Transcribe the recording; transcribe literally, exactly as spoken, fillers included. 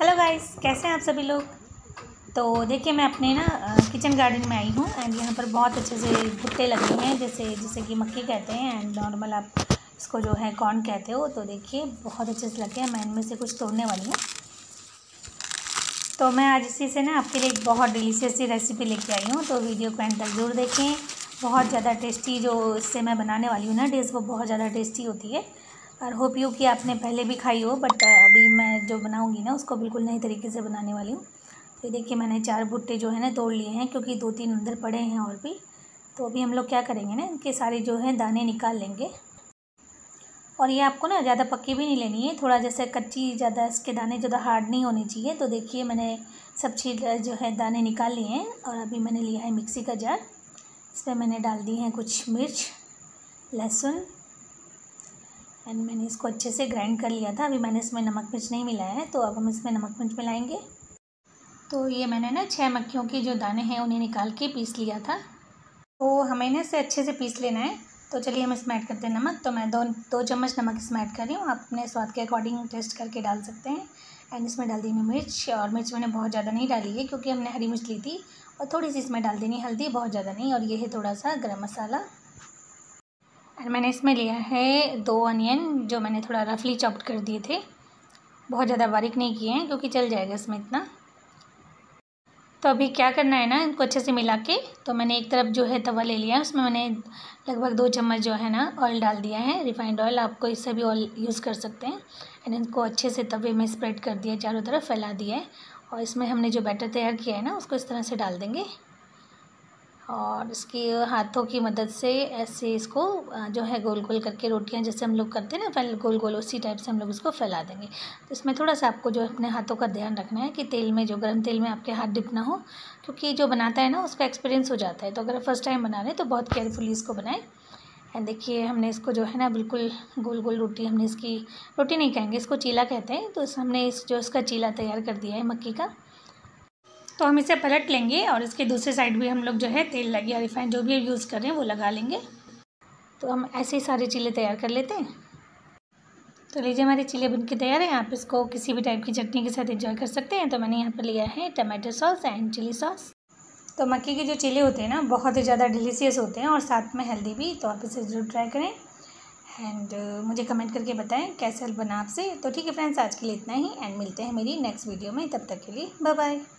Hello guys, कैसे हैं आप सभी लोग। तो देखिए मैं अपने ना किचन गार्डन में आई हूँ एंड यहाँ पर बहुत अच्छे से भुट्टे लगे हैं, जैसे जैसे कि मक्के कहते हैं एंड नॉर्मल आप इसको जो है कॉर्न कहते हो। तो देखिए बहुत अच्छे से लगे हैं, मैं इनमें से कुछ तोड़ने वाली हूँ। तो मैं आज इसी से ना आपके लिए एक बहुत डिलीशियस सी रेसिपी लेके आई हूँ, तो वीडियो को एंड तक जरूर देखें। बहुत ज़्यादा टेस्टी जो इससे मैं बनाने वाली हूँ ना डिश, वो बहुत ज़्यादा टेस्टी होती है और होप यू कि आपने पहले भी खाई हो, बट अभी मैं जो बनाऊंगी ना उसको बिल्कुल नए तरीके से बनाने वाली हूँ। तो देखिए मैंने चार भुट्टे जो है ना तोड़ लिए हैं, क्योंकि दो तीन अंदर पड़े हैं और भी। तो अभी हम लोग क्या करेंगे ना, इनके सारे जो है दाने निकाल लेंगे। और ये आपको ना ज़्यादा पक्की भी नहीं लेनी है, थोड़ा जैसे कच्ची, ज़्यादा इसके दाने ज़्यादा हार्ड नहीं होने चाहिए। तो देखिए मैंने सब चीज जो है दाने निकाल लिए हैं और अभी मैंने लिया है मिक्सी का जार। इस पर मैंने डाल दी हैं कुछ मिर्च, लहसुन एंड मैंने इसको अच्छे से ग्राइंड कर लिया था। अभी मैंने इसमें नमक मिर्च नहीं मिलाया है, तो अब हम इसमें नमक मिर्च मिलाएंगे। तो ये मैंने ना छह मक्खियों के जो दाने हैं उन्हें निकाल के पीस लिया था, तो हमें ना इसे अच्छे से पीस लेना है। तो चलिए हम इसमें ऐड करते हैं नमक। तो मैं दो दो चम्मच नमक इसमें ऐड कर रही हूँ, आप अपने स्वाद के अकॉर्डिंग टेस्ट करके डाल सकते हैं। एंड इसमें डाल देनी मिर्च, और मिर्च मैंने बहुत ज़्यादा नहीं डाली है क्योंकि हमने हरी मिर्च ली थी। और थोड़ी सी इसमें डाल देनी हल्दी, बहुत ज़्यादा नहीं। और ये है थोड़ा सा गरम मसाला। और मैंने इसमें लिया है दो अनियन जो मैंने थोड़ा रफली चॉप्ड कर दिए थे, बहुत ज़्यादा बारीक नहीं किए हैं क्योंकि चल जाएगा इसमें इतना। तो अभी क्या करना है ना, इनको अच्छे से मिला के। तो मैंने एक तरफ जो है तवा ले लिया है, उसमें मैंने लगभग दो चम्मच जो है ना ऑयल डाल दिया है, रिफाइंड ऑयल। आपको इससे भी ऑयल यूज़ कर सकते हैं। एंड इनको अच्छे से तवे में स्प्रेड कर दिया, चारों तरफ फैला दिया है। और इसमें हमने जो बैटर तैयार किया है ना उसको इस तरह से डाल देंगे और इसकी हाथों की मदद से ऐसे इसको जो है गोल गोल करके, रोटियां जैसे हम लोग करते हैं ना फैल गोल गोल, उसी टाइप से हम लोग इसको फैला देंगे। तो इसमें थोड़ा सा आपको जो है अपने हाथों का ध्यान रखना है कि तेल में, जो गर्म तेल में आपके हाथ डिप ना हो, क्योंकि जो बनाता है ना उसका एक्सपीरियंस हो जाता है। तो अगर फर्स्ट टाइम बना रहे हैं तो बहुत केयरफुली इसको बनाएं। एंड देखिए हमने इसको जो है ना बिल्कुल गोल गोल रोटी, हमने इसकी रोटी नहीं कहेंगे, इसको चीला कहते हैं। तो इस हमने इस जो इसका चीला तैयार कर दिया है मक्की का, तो हम इसे पलट लेंगे। और इसके दूसरे साइड भी हम लोग जो है तेल लगे या रिफाइंड जो भी यूज़ कर रहे हैं वो लगा लेंगे। तो हम ऐसे ही सारे चीले तैयार कर लेते हैं। तो लीजिए हमारे चीले बनके तैयार हैं, आप इसको किसी भी टाइप की चटनी के साथ एंजॉय कर सकते हैं। तो मैंने यहाँ पर लिया है tomato sauce and chilli sauce. तो मक्के के जो चीले होते हैं ना बहुत ही ज़्यादा डिलीशियस होते हैं और साथ में हेल्दी भी, तो आप इसे ज़रूर ट्राई करें एंड मुझे कमेंट करके बताएं कैसा बना आपसे। तो ठीक है फ्रेंड्स, आज के लिए इतना ही एंड मिलते हैं मेरी नेक्स्ट वीडियो में। तब तक के लिए बाय बाय।